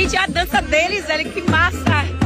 Gente, a dança deles, olha que massa!